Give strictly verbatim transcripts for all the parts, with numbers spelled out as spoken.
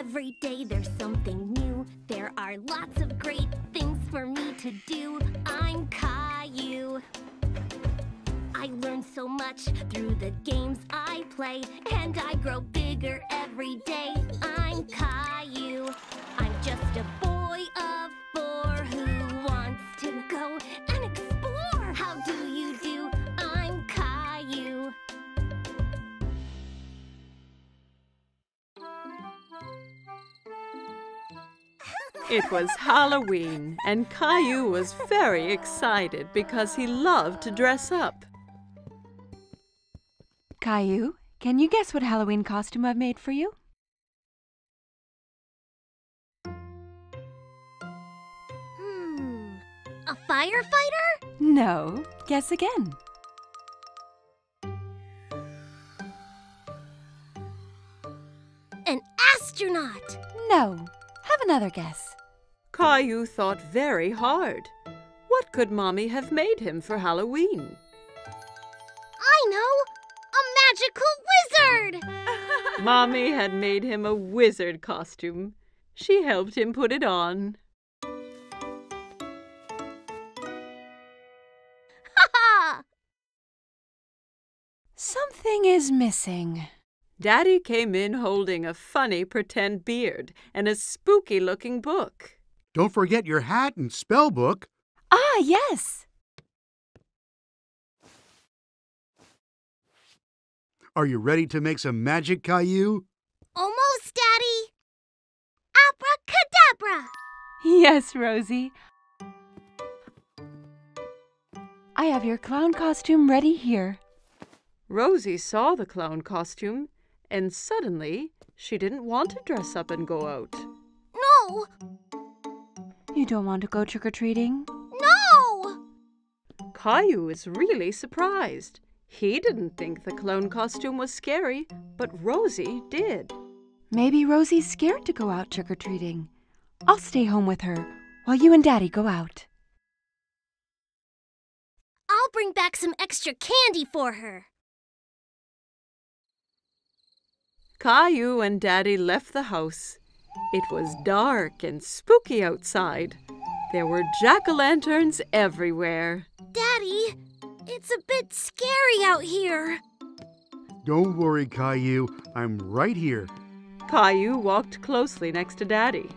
Every day there's something new. There are lots of great things for me to do. I'm Caillou. I learn so much through the games I play, and I grow bigger every day. I'm Caillou. I'm just a boy of four who wants to go and explore. How do you do? I'm Caillou. It was Halloween, and Caillou was very excited because he loved to dress up. Caillou, can you guess what Halloween costume I've made for you? Hmm, a firefighter? No, guess again. An astronaut? No, have another guess. Caillou thought very hard. What could Mommy have made him for Halloween? I know! Magical wizard! Mommy had made him a wizard costume. She helped him put it on. Ha! Something is missing. Daddy came in holding a funny pretend beard and a spooky-looking book. Don't forget your hat and spell book. Ah, yes! Are you ready to make some magic, Caillou? Almost, Daddy! Abracadabra! Yes, Rosie. I have your clown costume ready here. Rosie saw the clown costume, and suddenly she didn't want to dress up and go out. No! You don't want to go trick-or-treating? No! Caillou is really surprised. He didn't think the clown costume was scary, but Rosie did. Maybe Rosie's scared to go out trick-or-treating. I'll stay home with her while you and Daddy go out. I'll bring back some extra candy for her. Caillou and Daddy left the house. It was dark and spooky outside. There were jack-o'-lanterns everywhere. Daddy! It's a bit scary out here. Don't worry, Caillou. I'm right here. Caillou walked closely next to Daddy.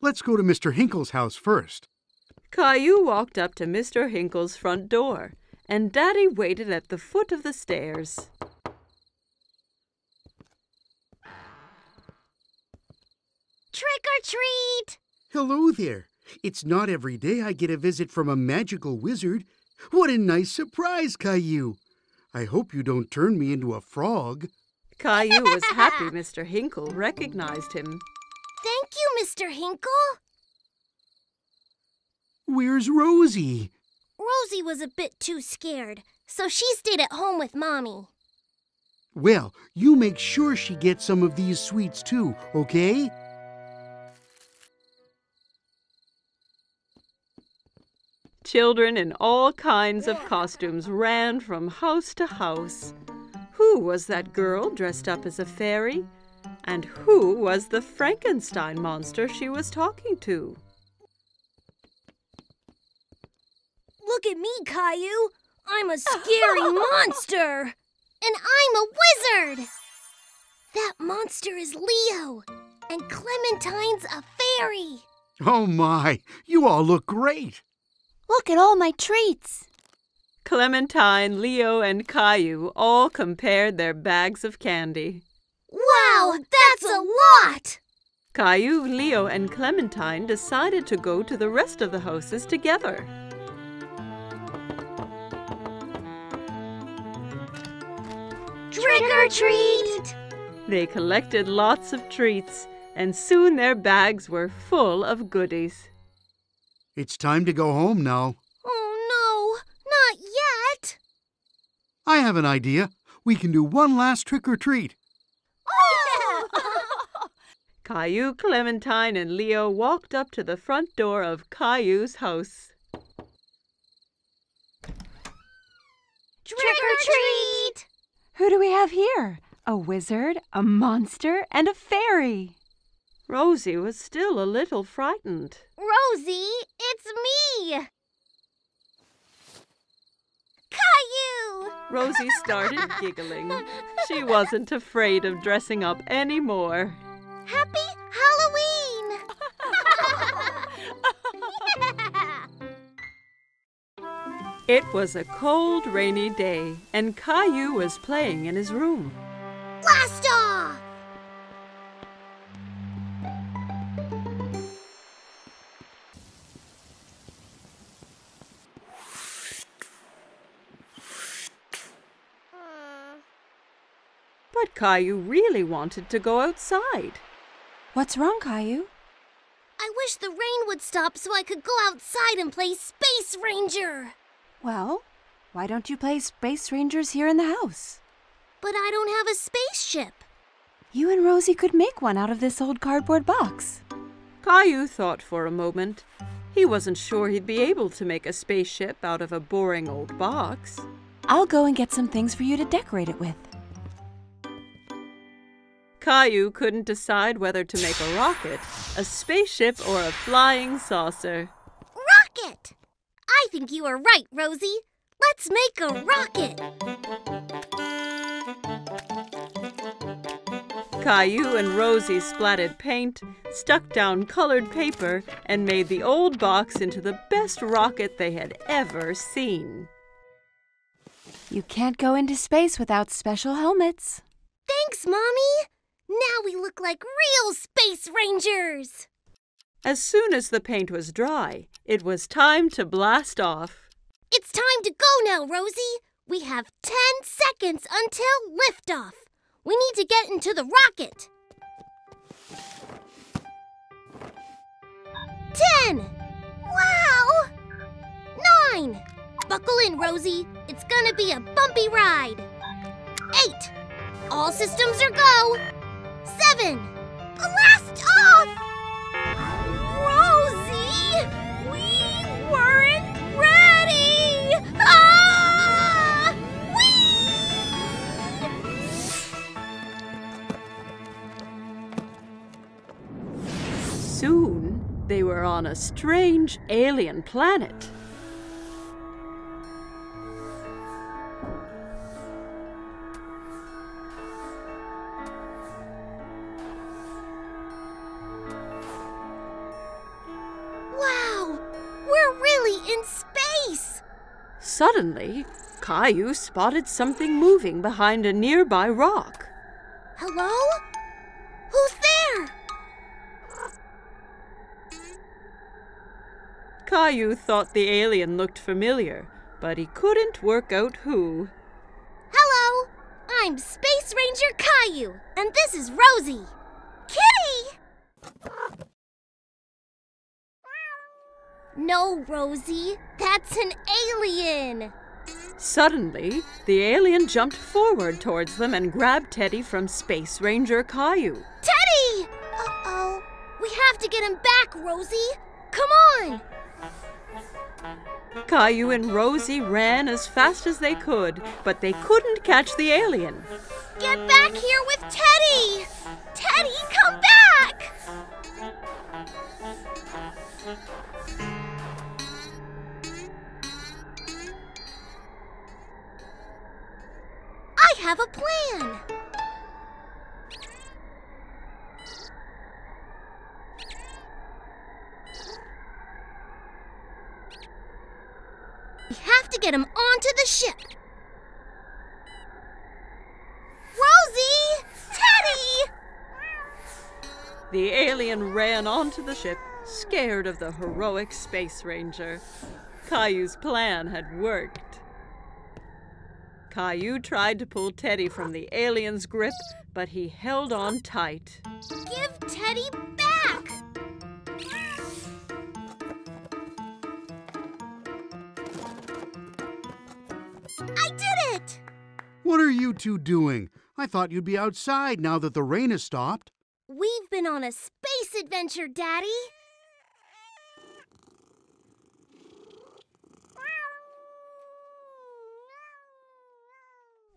Let's go to Mister Hinkle's house first. Caillou walked up to Mister Hinkle's front door, and Daddy waited at the foot of the stairs. Trick-or-treat! Hello there. It's not every day I get a visit from a magical wizard. What a nice surprise, Caillou. I hope you don't turn me into a frog. Caillou was happy Mister Hinkle recognized him. Thank you, Mister Hinkle. Where's Rosie? Rosie was a bit too scared, so she stayed at home with Mommy. Well, you make sure she gets some of these sweets too, okay? Children in all kinds of costumes ran from house to house. Who was that girl dressed up as a fairy? And who was the Frankenstein monster she was talking to? Look at me, Caillou! I'm a scary monster! And I'm a wizard! That monster is Leo, and Clementine's a fairy! Oh my! You all look great! Look at all my treats! Clementine, Leo, and Caillou all compared their bags of candy. Wow, that's a lot! Caillou, Leo, and Clementine decided to go to the rest of the houses together. Trick or treat! They collected lots of treats, and soon their bags were full of goodies. It's time to go home now. Oh, no, not yet. I have an idea. We can do one last trick-or-treat. Oh! Caillou, Clementine, and Leo walked up to the front door of Caillou's house. have here? A wizard, a monster, and a fairy. Rosie was still a little frightened. Rosie, it's me! Caillou! Rosie started giggling. She wasn't afraid of dressing up anymore. Happy Halloween! Yeah. It was a cold, rainy day, and Caillou was playing in his room. Blast off! But Caillou really wanted to go outside. What's wrong, Caillou? I wish the rain would stop so I could go outside and play Space Ranger. Well, why don't you play Space Rangers here in the house? But I don't have a spaceship. You and Rosie could make one out of this old cardboard box. Caillou thought for a moment. He wasn't sure he'd be able to make a spaceship out of a boring old box. I'll go and get some things for you to decorate it with. Caillou couldn't decide whether to make a rocket, a spaceship, or a flying saucer. Rocket! I think you are right, Rosie. Let's make a rocket! Caillou and Rosie splattered paint, stuck down colored paper, and made the old box into the best rocket they had ever seen. You can't go into space without special helmets. Thanks, Mommy! Now we look like real Space Rangers! As soon as the paint was dry, it was time to blast off. It's time to go now, Rosie! We have ten seconds until liftoff. We need to get into the rocket. Ten! Wow! Nine! Buckle in, Rosie. It's gonna be a bumpy ride. Eight! All systems are go. Seven. Blast off! Rosie, we weren't ready! Ah! Whee! Soon, they were on a strange alien planet. Suddenly, Caillou spotted something moving behind a nearby rock. Hello? Who's there? Caillou thought the alien looked familiar, but he couldn't work out who. Hello! I'm Space Ranger Caillou, and this is Rosie. Kitty! No, Rosie, that's an alien! Suddenly, the alien jumped forward towards them and grabbed Teddy from Space Ranger Caillou. Teddy! Uh-oh. We have to get him back, Rosie. Come on! Caillou and Rosie ran as fast as they could, but they couldn't catch the alien. Get back here with Teddy! Teddy, come back! I have a plan! We have to get him onto the ship! Rosie! Teddy! The alien ran onto the ship, scared of the heroic Space Ranger. Caillou's plan had worked. Caillou tried to pull Teddy from the alien's grip, but he held on tight. Give Teddy back! I did it! What are you two doing? I thought you'd be outside now that the rain has stopped. We've been on a space adventure, Daddy.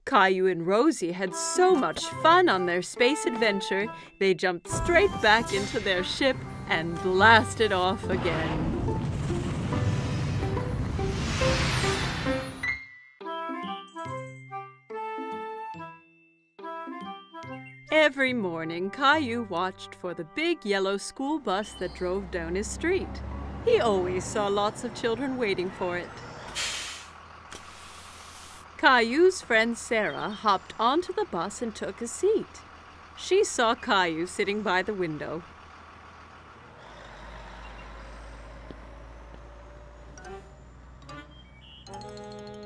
Caillou and Rosie had so much fun on their space adventure, they jumped straight back into their ship and blasted off again. Every morning, Caillou watched for the big yellow school bus that drove down his street. He always saw lots of children waiting for it. Caillou's friend Sarah hopped onto the bus and took a seat. She saw Caillou sitting by the window.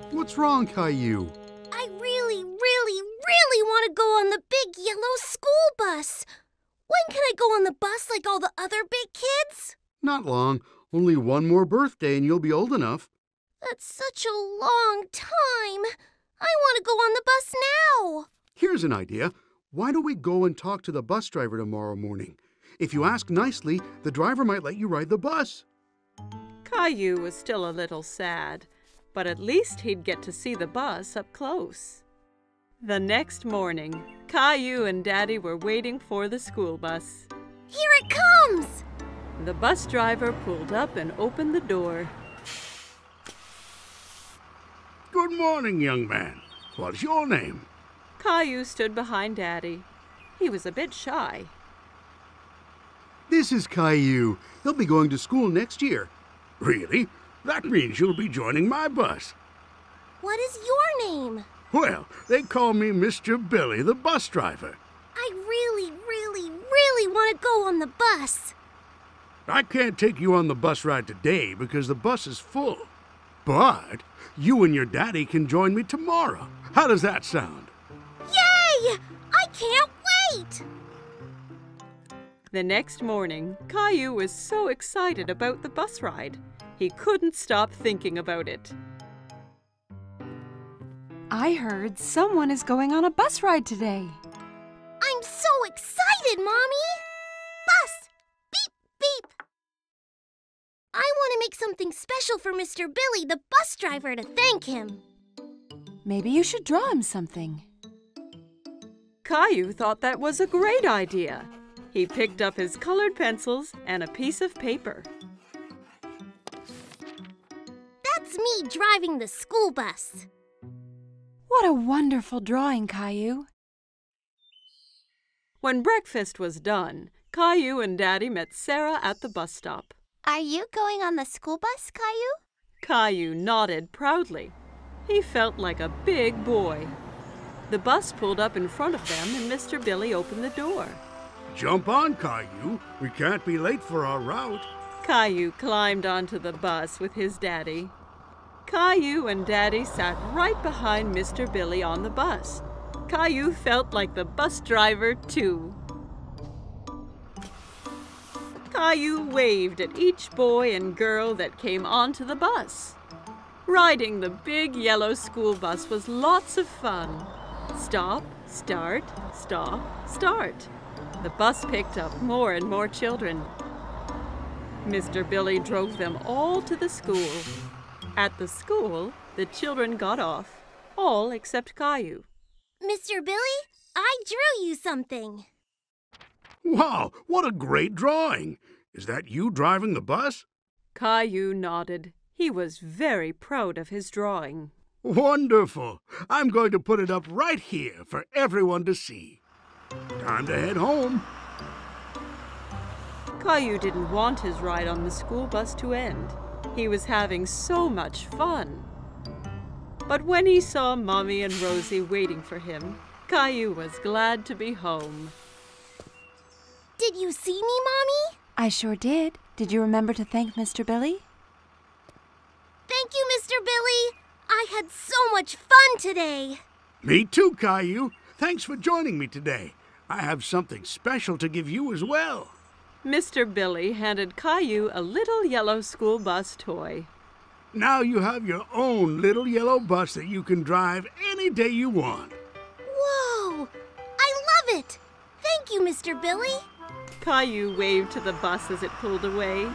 What's wrong, Caillou? I really, really, really want to go on the big yellow school bus. When can I go on the bus like all the other big kids? Not long. Only one more birthday and you'll be old enough. That's such a long time. I want to go on the bus now. Here's an idea. Why don't we go and talk to the bus driver tomorrow morning? If you ask nicely, the driver might let you ride the bus. Caillou was still a little sad, but at least he'd get to see the bus up close. The next morning, Caillou and Daddy were waiting for the school bus. Here it comes! The bus driver pulled up and opened the door. Good morning, young man. What's your name? Caillou stood behind Daddy. He was a bit shy. This is Caillou. He'll be going to school next year. Really? That means you'll be joining my bus. What is your name? Well, they call me Mister Billy, the bus driver. I really, really, really want to go on the bus. I can't take you on the bus ride today because the bus is full. But you and your daddy can join me tomorrow. How does that sound? Yay! I can't wait! The next morning, Caillou was so excited about the bus ride. He couldn't stop thinking about it. I heard someone is going on a bus ride today. I'm so excited, Mommy! Bus! Beep, beep! I want to make something special for Mister Billy, the bus driver, to thank him. Maybe you should draw him something. Caillou thought that was a great idea. He picked up his colored pencils and a piece of paper. That's me driving the school bus. What a wonderful drawing, Caillou. When breakfast was done, Caillou and Daddy met Sarah at the bus stop. Are you going on the school bus, Caillou? Caillou nodded proudly. He felt like a big boy. The bus pulled up in front of them and Mister Billy opened the door. Jump on, Caillou. We can't be late for our route. Caillou climbed onto the bus with his daddy. Caillou and Daddy sat right behind Mister Billy on the bus. Caillou felt like the bus driver, too. Caillou waved at each boy and girl that came onto the bus. Riding the big yellow school bus was lots of fun. Stop, start, stop, start. The bus picked up more and more children. Mister Billy drove them all to the school. At the school, the children got off, all except Caillou. Mister Billy, I drew you something. Wow, what a great drawing. Is that you driving the bus? Caillou nodded. He was very proud of his drawing. Wonderful. I'm going to put it up right here for everyone to see. Time to head home. Caillou didn't want his ride on the school bus to end. He was having so much fun. But when he saw Mommy and Rosie waiting for him, Caillou was glad to be home. Did you see me, Mommy? I sure did. Did you remember to thank Mister Billy? Thank you, Mister Billy. I had so much fun today. Me too, Caillou. Thanks for joining me today. I have something special to give you as well. Mister Billy handed Caillou a little yellow school bus toy. Now you have your own little yellow bus that you can drive any day you want. Whoa! I love it! Thank you, Mister Billy. Caillou waved to the bus as it pulled away.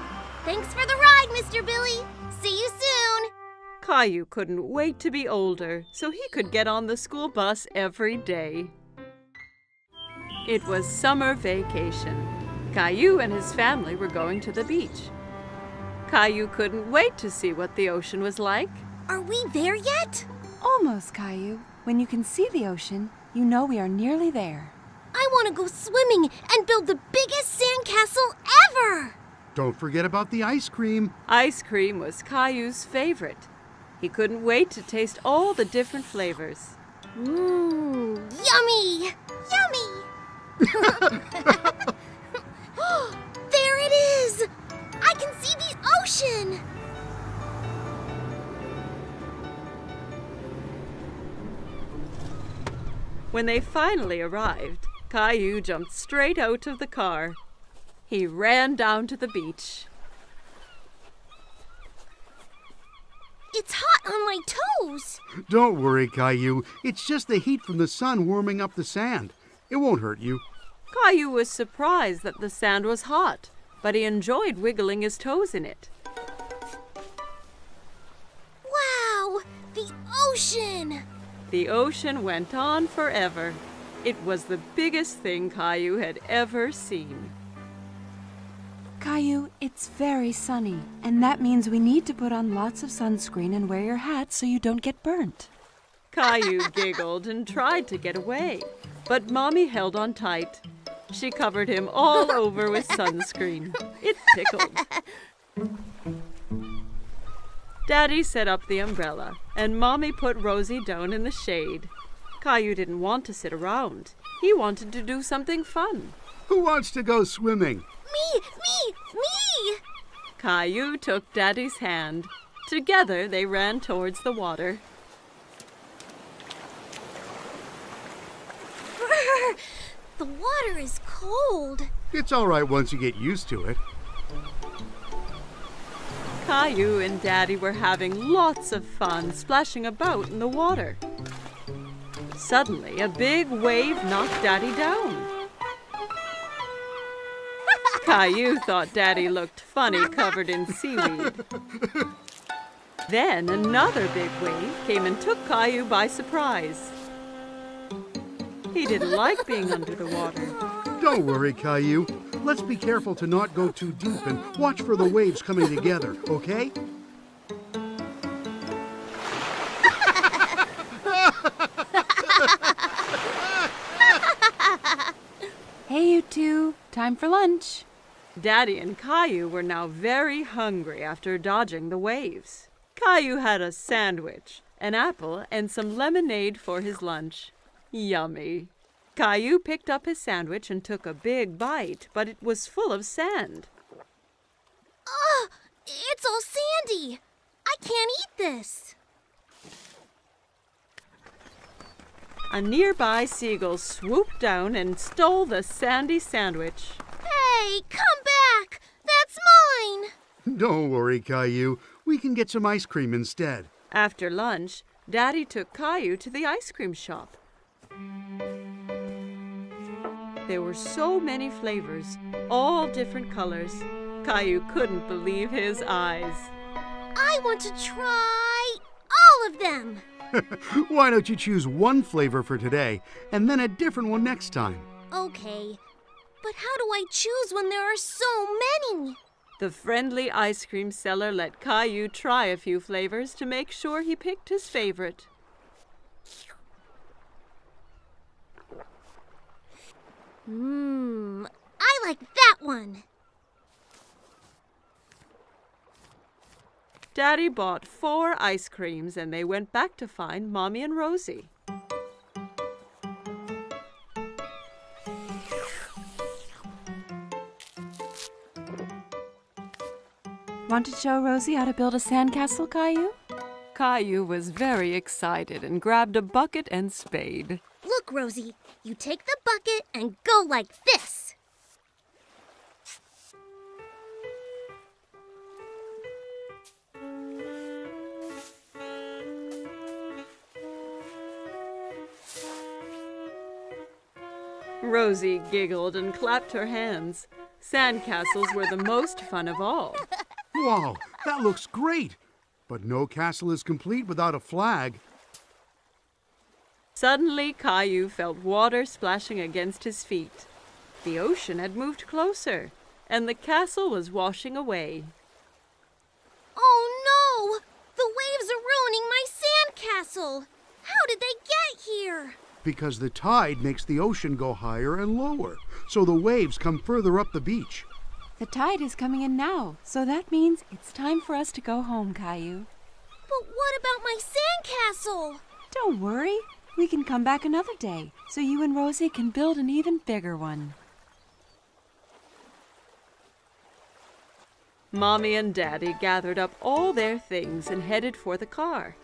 Thanks for the ride, Mister Billy. See you soon. Caillou couldn't wait to be older, so he could get on the school bus every day. It was summer vacation. Caillou and his family were going to the beach. Caillou couldn't wait to see what the ocean was like. Are we there yet? Almost, Caillou. When you can see the ocean, you know we are nearly there. I want to go swimming and build the biggest sandcastle ever! Don't forget about the ice cream. Ice cream was Caillou's favorite. He couldn't wait to taste all the different flavors. Mmm, yummy! Yummy! There it is! I can see the ocean! When they finally arrived, Caillou jumped straight out of the car. He ran down to the beach. It's hot on my toes! Don't worry, Caillou. It's just the heat from the sun warming up the sand. It won't hurt you. Caillou was surprised that the sand was hot, but he enjoyed wiggling his toes in it. Wow! The ocean! The ocean went on forever. It was the biggest thing Caillou had ever seen. Caillou, it's very sunny, and that means we need to put on lots of sunscreen and wear your hat so you don't get burnt. Caillou giggled and tried to get away, but Mommy held on tight. She covered him all over with sunscreen. It tickled. Daddy set up the umbrella, and Mommy put Rosie down in the shade. Caillou didn't want to sit around. He wanted to do something fun. Who wants to go swimming? Me! Me! Me! Caillou took Daddy's hand. Together they ran towards the water. Brr, the water is cold. It's all right once you get used to it. Caillou and Daddy were having lots of fun splashing about in the water. Suddenly, a big wave knocked Daddy down. Caillou thought Daddy looked funny covered in seaweed. Then another big wave came and took Caillou by surprise. He didn't like being under the water. Don't worry, Caillou. Let's be careful to not go too deep and watch for the waves coming together, okay? Hey, you two. Time for lunch. Daddy and Caillou were now very hungry after dodging the waves. Caillou had a sandwich, an apple, and some lemonade for his lunch. Yummy. Caillou picked up his sandwich and took a big bite, but it was full of sand. Ugh! It's all sandy! I can't eat this! A nearby seagull swooped down and stole the sandy sandwich. Hey, come back! That's mine! Don't worry, Caillou. We can get some ice cream instead. After lunch, Daddy took Caillou to the ice cream shop. There were so many flavors, all different colors. Caillou couldn't believe his eyes. I want to try all of them! Why don't you choose one flavor for today, and then a different one next time? Okay, but how do I choose when there are so many? The friendly ice cream seller let Caillou try a few flavors to make sure he picked his favorite. Mmm, I like that one! Daddy bought four ice creams, and they went back to find Mommy and Rosie. Want to show Rosie how to build a sandcastle, Caillou? Caillou was very excited and grabbed a bucket and spade. Look, Rosie, you take the bucket and go like this. Rosie giggled and clapped her hands. Sandcastles were the most fun of all. Wow, that looks great! But no castle is complete without a flag. Suddenly, Caillou felt water splashing against his feet. The ocean had moved closer, and the castle was washing away. Oh, no! The waves are ruining my sandcastle! How did they get here? Because the tide makes the ocean go higher and lower, so the waves come further up the beach. The tide is coming in now, so that means it's time for us to go home, Caillou. But what about my sandcastle? Don't worry. We can come back another day, so you and Rosie can build an even bigger one. Mommy and Daddy gathered up all their things and headed for the car.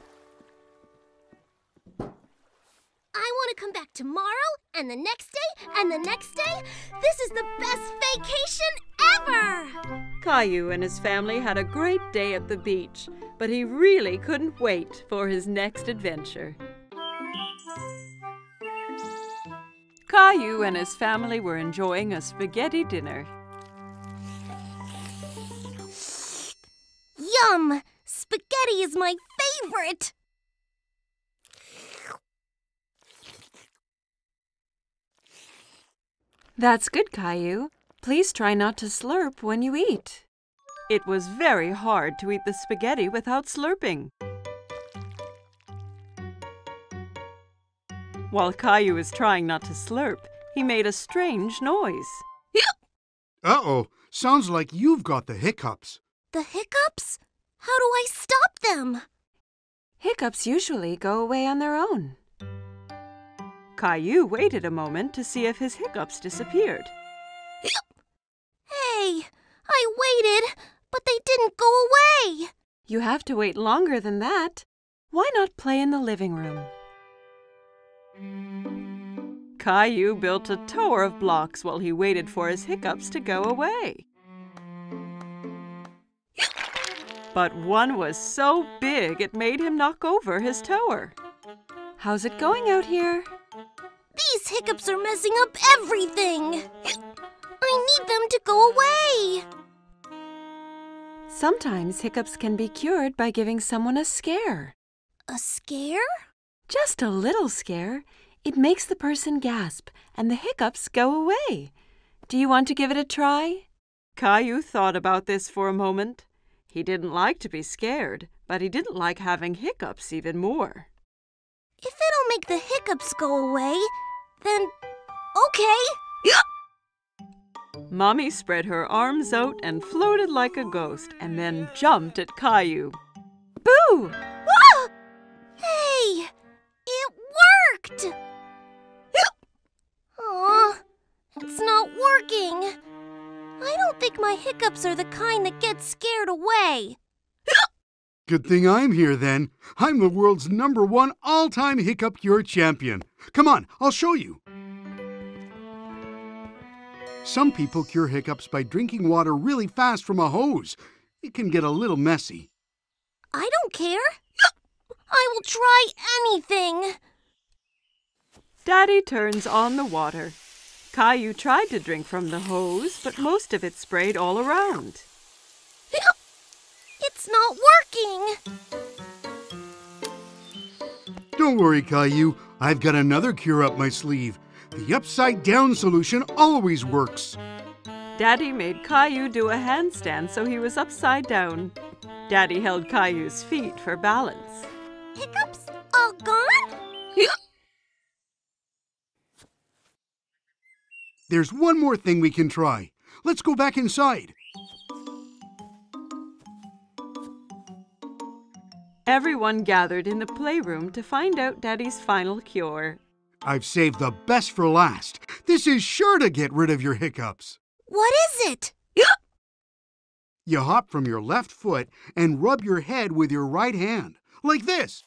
I want to come back tomorrow, and the next day, and the next day. This is the best vacation ever! Caillou and his family had a great day at the beach, but he really couldn't wait for his next adventure. Caillou and his family were enjoying a spaghetti dinner. Yum! Spaghetti is my favorite! That's good, Caillou. Please try not to slurp when you eat. It was very hard to eat the spaghetti without slurping. While Caillou was trying not to slurp, he made a strange noise. Uh-oh. Sounds like you've got the hiccups. The hiccups? How do I stop them? Hiccups usually go away on their own. Caillou waited a moment to see if his hiccups disappeared. Hey, I waited, but they didn't go away. You have to wait longer than that. Why not play in the living room? Caillou built a tower of blocks while he waited for his hiccups to go away. But one was so big it made him knock over his tower. How's it going out here? These hiccups are messing up everything! I need them to go away! Sometimes hiccups can be cured by giving someone a scare. A scare? Just a little scare. It makes the person gasp, and the hiccups go away. Do you want to give it a try? Caillou thought about this for a moment. He didn't like to be scared, but he didn't like having hiccups even more. If it'll make the hiccups go away, then okay. Mommy spread her arms out and floated like a ghost and then jumped at Caillou. Boo! Whoa! Hey! It worked! Aw, it's not working. I don't think my hiccups are the kind that get scared away. Good thing I'm here, then. I'm the world's number one all-time hiccup cure champion. Come on, I'll show you. Some people cure hiccups by drinking water really fast from a hose. It can get a little messy. I don't care. I will try anything. Daddy turns on the water. Caillou tried to drink from the hose, but most of it sprayed all around. It's not working. Don't worry, Caillou. I've got another cure up my sleeve. The upside-down solution always works. Daddy made Caillou do a handstand so he was upside down. Daddy held Caillou's feet for balance. Hiccups all gone? There's one more thing we can try. Let's go back inside. Everyone gathered in the playroom to find out Daddy's final cure. I've saved the best for last. This is sure to get rid of your hiccups. What is it? You hop from your left foot and rub your head with your right hand, like this.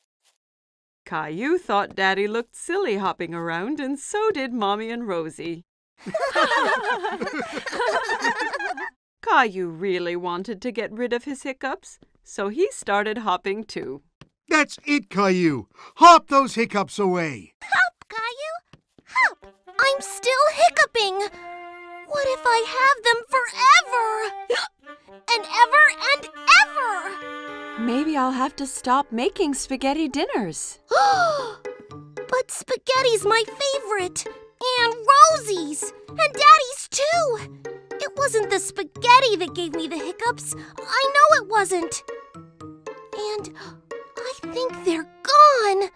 Caillou thought Daddy looked silly hopping around, and so did Mommy and Rosie. Caillou really wanted to get rid of his hiccups, so he started hopping too. That's it, Caillou. Hop those hiccups away. Hop, Caillou. Hop. I'm still hiccuping. What if I have them forever? And ever and ever? Maybe I'll have to stop making spaghetti dinners. But spaghetti's my favorite. And Rosie's. And Daddy's, too. It wasn't the spaghetti that gave me the hiccups. I know it wasn't. And I think they're gone.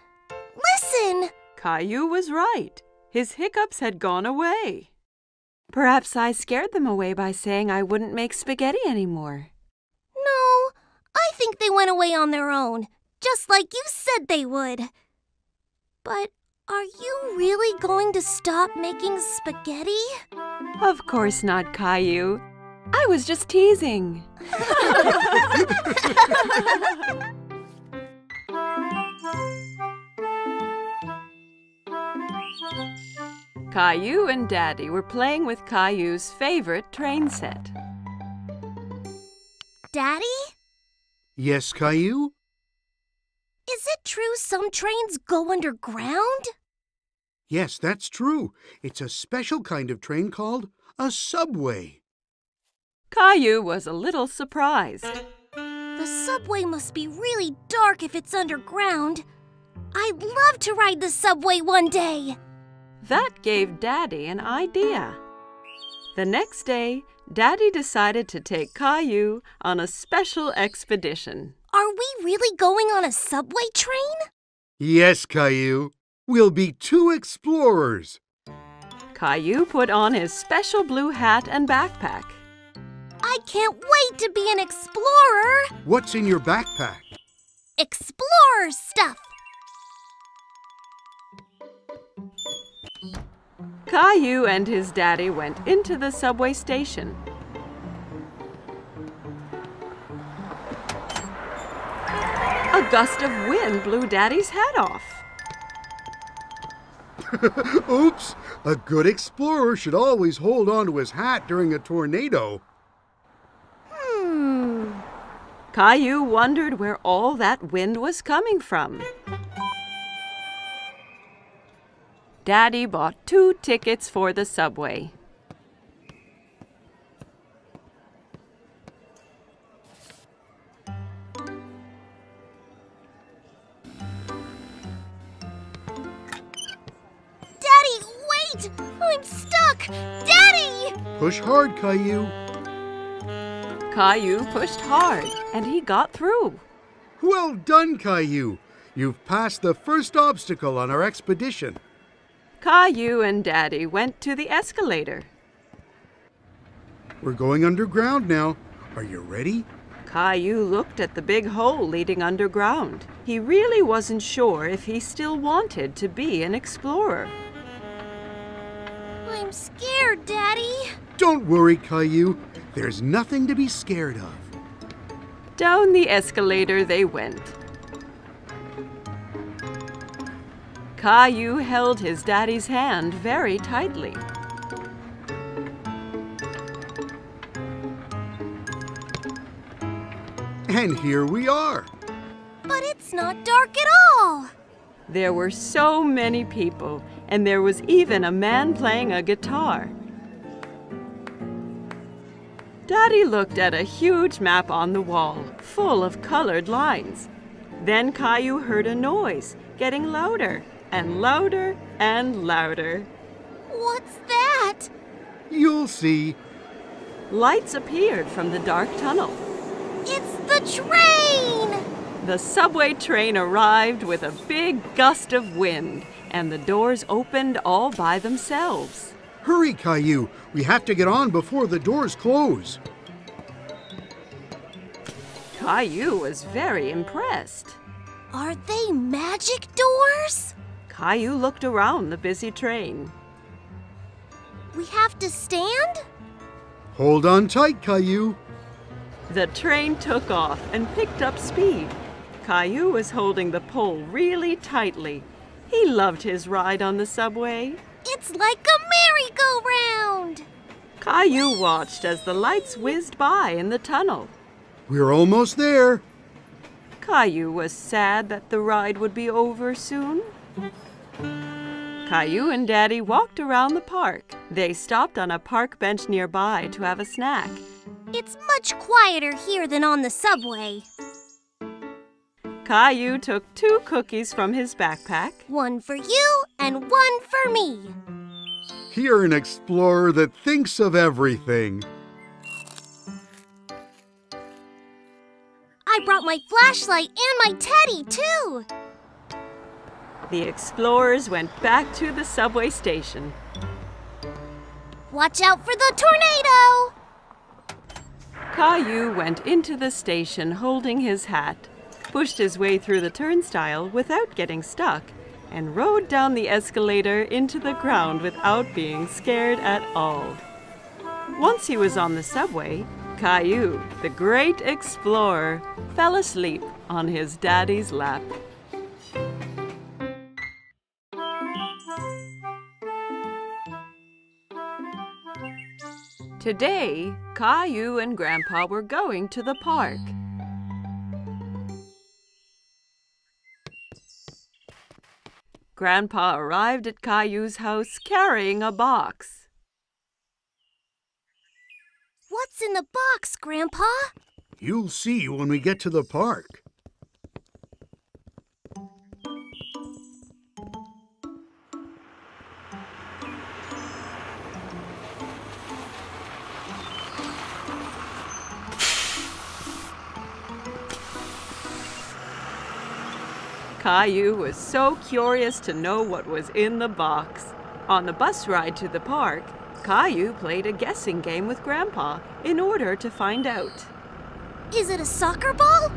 Listen. Caillou was right. His hiccups had gone away. Perhaps I scared them away by saying I wouldn't make spaghetti anymore. No, I think they went away on their own, just like you said they would. But are you really going to stop making spaghetti? Of course not, Caillou. I was just teasing. Caillou and Daddy were playing with Caillou's favorite train set. Daddy? Yes, Caillou? Is it true some trains go underground? Yes, that's true. It's a special kind of train called a subway. Caillou was a little surprised. The subway must be really dark if it's underground. I'd love to ride the subway one day. That gave Daddy an idea. The next day, Daddy decided to take Caillou on a special expedition. Are we really going on a subway train? Yes, Caillou. We'll be two explorers. Caillou put on his special blue hat and backpack. I can't wait to be an explorer! What's in your backpack? Explorer stuff! Caillou and his daddy went into the subway station. A gust of wind blew Daddy's head off. Oops! A good explorer should always hold on to his hat during a tornado. Hmm. Caillou wondered where all that wind was coming from. Daddy bought two tickets for the subway. Daddy, wait! I'm stuck! Daddy! Push hard, Caillou. Caillou pushed hard, and he got through. Well done, Caillou. You've passed the first obstacle on our expedition. Caillou and Daddy went to the escalator. We're going underground now. Are you ready? Caillou looked at the big hole leading underground. He really wasn't sure if he still wanted to be an explorer. I'm scared, Daddy. Don't worry, Caillou. There's nothing to be scared of. Down the escalator they went. Caillou held his daddy's hand very tightly. And here we are. But it's not dark at all. There were so many people, and there was even a man playing a guitar. Daddy looked at a huge map on the wall, full of colored lines. Then Caillou heard a noise, getting louder. And louder and louder. What's that? You'll see. Lights appeared from the dark tunnel. It's the train! The subway train arrived with a big gust of wind, and the doors opened all by themselves. Hurry, Caillou. We have to get on before the doors close. Caillou was very impressed. Are they magic doors? Caillou looked around the busy train. We have to stand? Hold on tight, Caillou. The train took off and picked up speed. Caillou was holding the pole really tightly. He loved his ride on the subway. It's like a merry-go-round. Caillou watched as the lights whizzed by in the tunnel. We're almost there. Caillou was sad that the ride would be over soon. Caillou and Daddy walked around the park. They stopped on a park bench nearby to have a snack. It's much quieter here than on the subway. Caillou took two cookies from his backpack. One for you and one for me. You're an explorer that thinks of everything. I brought my flashlight and my teddy, too. The explorers went back to the subway station. Watch out for the tornado! Caillou went into the station holding his hat, pushed his way through the turnstile without getting stuck, and rode down the escalator into the ground without being scared at all. Once he was on the subway, Caillou, the great explorer, fell asleep on his daddy's lap. Today, Caillou and Grandpa were going to the park. Grandpa arrived at Caillou's house carrying a box. What's in the box, Grandpa? You'll see when we get to the park. Caillou was so curious to know what was in the box. On the bus ride to the park, Caillou played a guessing game with Grandpa in order to find out. Is it a soccer ball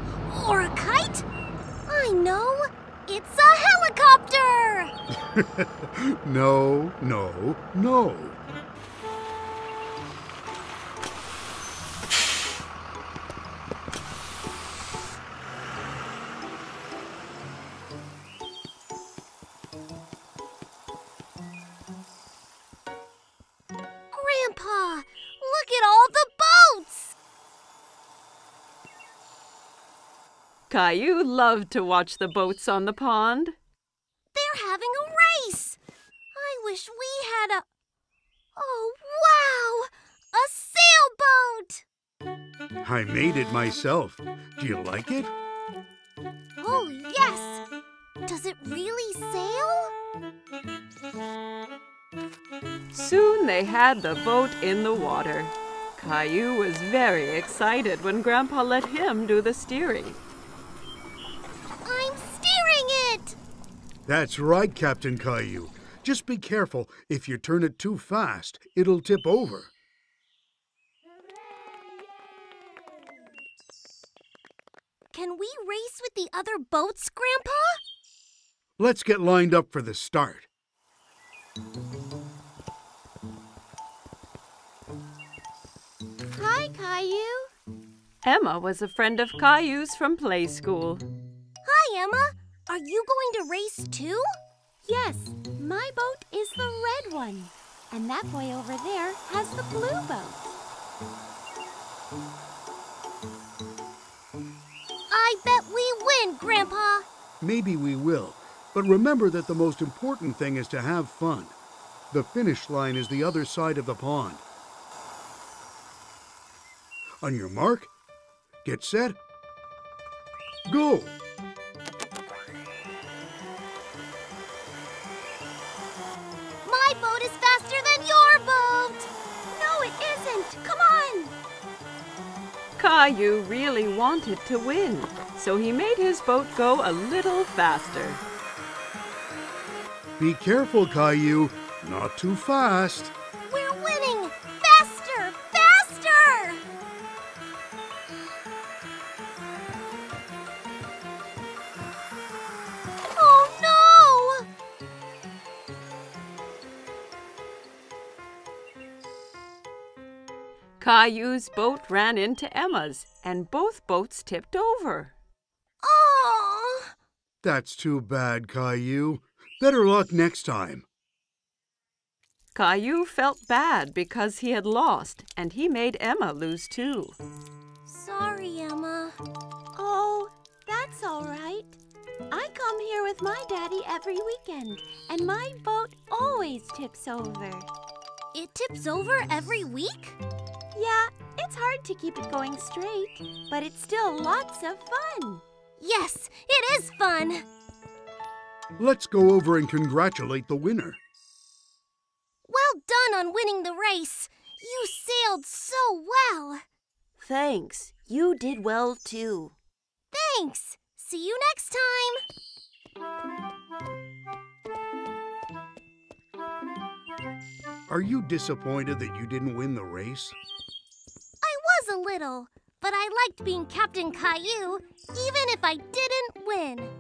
or a kite? I know, it's a helicopter! No, no, no. Caillou loved to watch the boats on the pond. They're having a race! I wish we had a... Oh, wow! A sailboat! I made it myself. Do you like it? Oh, yes! Does it really sail? Soon they had the boat in the water. Caillou was very excited when Grandpa let him do the steering. That's right, Captain Caillou. Just be careful. If you turn it too fast, it'll tip over. Can we race with the other boats, Grandpa? Let's get lined up for the start. Hi, Caillou. Emma was a friend of Caillou's from play school. Hi, Emma. Are you going to race too? Yes, my boat is the red one, and that boy over there has the blue boat. I bet we win, Grandpa! Maybe we will, but remember that the most important thing is to have fun. The finish line is the other side of the pond. On your mark, get set, go! Caillou really wanted to win, so he made his boat go a little faster. Be careful, Caillou. Not too fast. We're winning! Faster! Faster! Oh, no! Caillou's boat ran into Emma's, and both boats tipped over. Oh! That's too bad, Caillou. Better luck next time. Caillou felt bad because he had lost, and he made Emma lose too. Sorry, Emma. Oh, that's all right. I come here with my daddy every weekend, and my boat always tips over. It tips over every week? Yeah, it's hard to keep it going straight, but it's still lots of fun. Yes, it is fun. Let's go over and congratulate the winner. Well done on winning the race. You sailed so well. Thanks. You did well, too. Thanks. See you next time. Are you disappointed that you didn't win the race? I was a little, but I liked being Captain Caillou, even if I didn't win.